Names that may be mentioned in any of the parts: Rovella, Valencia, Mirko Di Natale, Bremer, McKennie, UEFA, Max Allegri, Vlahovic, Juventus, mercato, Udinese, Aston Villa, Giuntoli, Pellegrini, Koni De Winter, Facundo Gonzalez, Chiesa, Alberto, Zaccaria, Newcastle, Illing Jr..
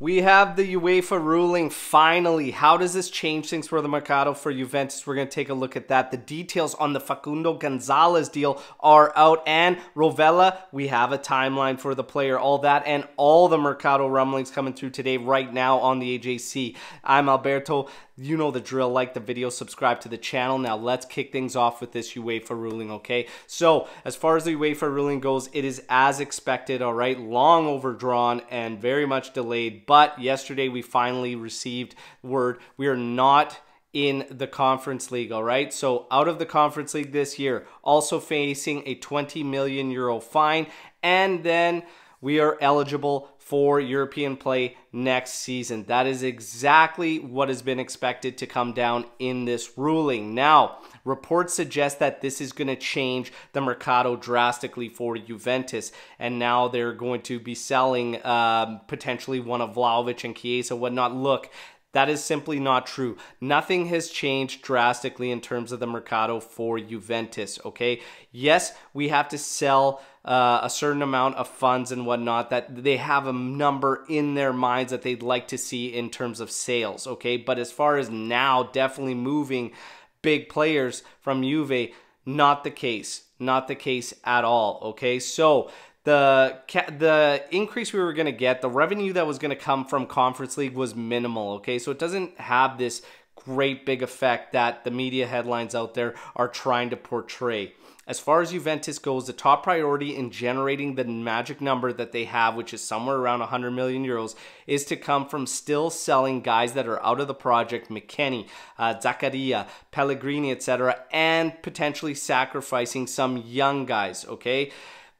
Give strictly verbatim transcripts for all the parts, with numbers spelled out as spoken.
We have the UEFA ruling finally. How does this change things for the mercato for Juventus? We're going to take a look at that. The details on the Facundo Gonzalez deal are out, and Rovella, we have a timeline for the player. All that and all the mercato rumblings coming through today right now on the A J C. I'm Alberto. You know the drill. Like the video, subscribe to the channel. Now let's kick things off with this UEFA ruling, okay? So as far as the UEFA ruling goes, it is as expected, all right? Long overdrawn and very much delayed. But yesterday we finally received word we are not in the Conference League, all right? So out of the Conference League this year, also facing a twenty million euro fine. And then we are eligible for European play next season. That is exactly what has been expected to come down in this ruling. Now, reports suggest that this is going to change the mercato drastically for Juventus, and now they're going to be selling um, potentially one of Vlahovic and Chiesa, whatnot. Look, that is simply not true. Nothing has changed drastically in terms of the mercato for Juventus, okay? Yes, we have to sell uh, a certain amount of funds and whatnot, that they have a number in their minds that they'd like to see in terms of sales, okay? But as far as now, definitely moving big players from Juve, not the case. Not the case at all, okay? So The, the increase we were going to get, the revenue that was going to come from Conference League was minimal, okay? So it doesn't have this great big effect that the media headlines out there are trying to portray. As far as Juventus goes, the top priority in generating the magic number that they have, which is somewhere around one hundred million euros, is to come from still selling guys that are out of the project, McKennie, uh, Zaccaria, Pellegrini, et cetera, and potentially sacrificing some young guys, okay?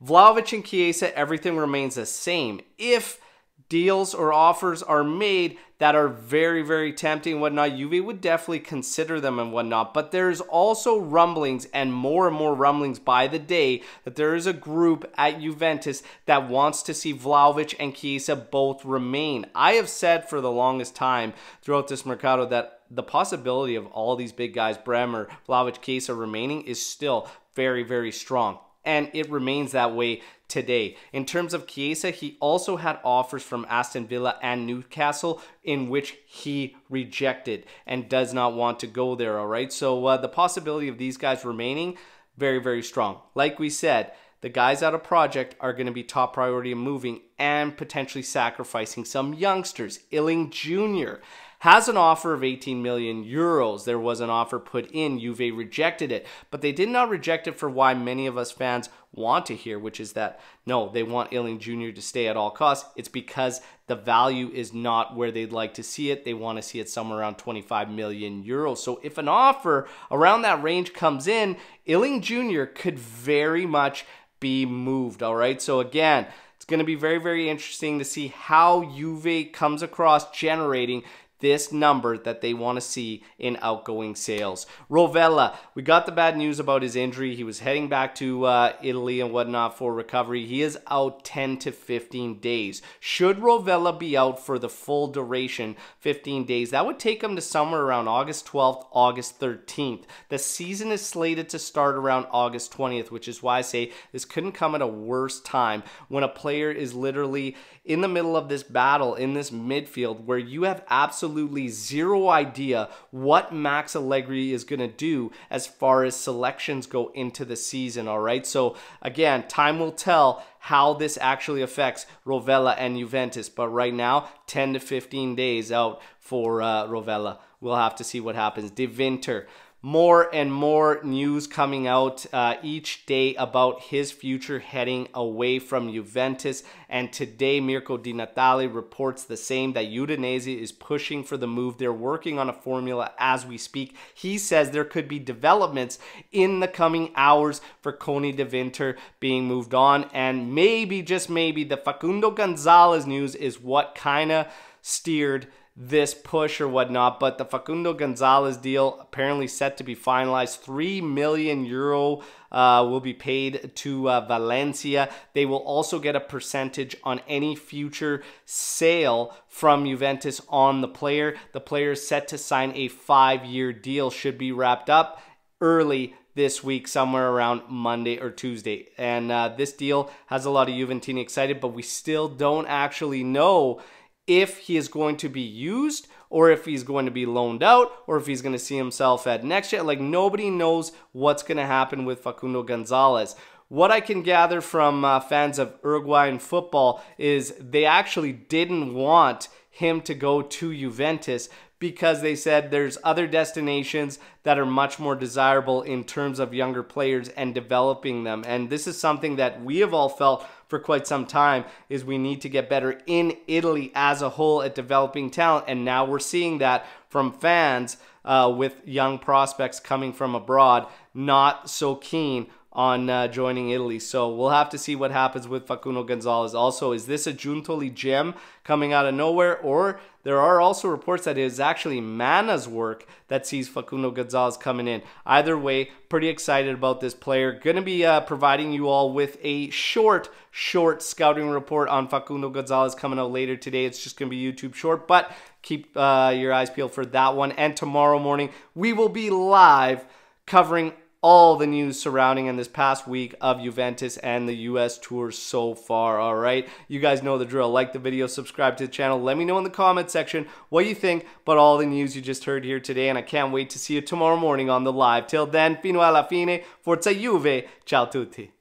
Vlahovic and Chiesa, everything remains the same. If deals or offers are made that are very, very tempting and whatnot, Juve would definitely consider them and whatnot. But there's also rumblings and more and more rumblings by the day that there is a group at Juventus that wants to see Vlahovic and Chiesa both remain. I have said for the longest time throughout this mercato that the possibility of all these big guys, Bremer, Vlahovic, Chiesa remaining is still very, very strong. And it remains that way today. In terms of Chiesa, he also had offers from Aston Villa and Newcastle in which he rejected and does not want to go there, all right? So uh, the possibility of these guys remaining, very, very strong. Like we said, the guys out of project are going to be top priority in moving and potentially sacrificing some youngsters. Illing Junior has an offer of eighteen million euros. There was an offer put in. Juve rejected it, but they did not reject it for why many of us fans want to hear, which is that, no, they want Illing Junior to stay at all costs. It's because the value is not where they'd like to see it. They want to see it somewhere around twenty-five million euros. So if an offer around that range comes in, Illing Junior could very much be moved, all right? So again, it's going to be very, very interesting to see how Juve comes across generating this number that they want to see in outgoing sales. Rovella, we got the bad news about his injury. He was heading back to uh, Italy and whatnot for recovery. He is out ten to fifteen days. Should Rovella be out for the full duration, fifteen days, that would take him to somewhere around August twelfth, August thirteenth. The season is slated to start around August twentieth, which is why I say this couldn't come at a worse time when a player is literally in the middle of this battle, in this midfield, where you have absolutely Absolutely zero idea what Max Allegri is going to do as far as selections go into the season, all right? So again, time will tell how this actually affects Rovella and Juventus, but right now, ten to fifteen days out for uh, Rovella. We'll have to see what happens. De Winter. More and more news coming out uh, each day about his future heading away from Juventus. And today, Mirko Di Natale reports the same, that Udinese is pushing for the move. They're working on a formula as we speak. He says there could be developments in the coming hours for Koni De Winter being moved on. And maybe, just maybe, the Facundo Gonzalez news is what kind of steered this push or whatnot. But the Facundo Gonzalez deal apparently set to be finalized. Three million euro uh, will be paid to uh, Valencia. They will also get a percentage on any future sale from Juventus on the player. The player is set to sign a five-year deal, should be wrapped up early this week, somewhere around Monday or Tuesday. And uh, this deal has a lot of Juventini excited, but we still don't actually know if he is going to be used or if he's going to be loaned out or if he's going to see himself at next year. Like, nobody knows what's going to happen with Facundo Gonzalez. What I can gather from uh, fans of Uruguayan football is they actually didn't want him to go to Juventus because they said there's other destinations that are much more desirable in terms of younger players and developing them. And this is something that we have all felt for quite some time, is we need to get better in Italy as a whole at developing talent. And now we're seeing that from fans uh, with young prospects coming from abroad, not so keen on uh, joining Italy. So we'll have to see what happens with Facundo Gonzalez. Also, is this a Giuntoli gem coming out of nowhere? Or there are also reports that it is actually Mana's work that sees Facundo Gonzalez coming in. Either way, pretty excited about this player. Going to be uh, providing you all with a short, short scouting report on Facundo Gonzalez coming out later today. It's just going to be YouTube short, but keep uh, your eyes peeled for that one. And tomorrow morning, we will be live covering all the news surrounding in this past week of Juventus and the U S tour so far. All right, you guys know the drill. Like the video, subscribe to the channel. Let me know in the comment section what you think about all the news you just heard here today, and I can't wait to see you tomorrow morning on the live. Till then, fino alla fine, forza Juve, ciao tutti.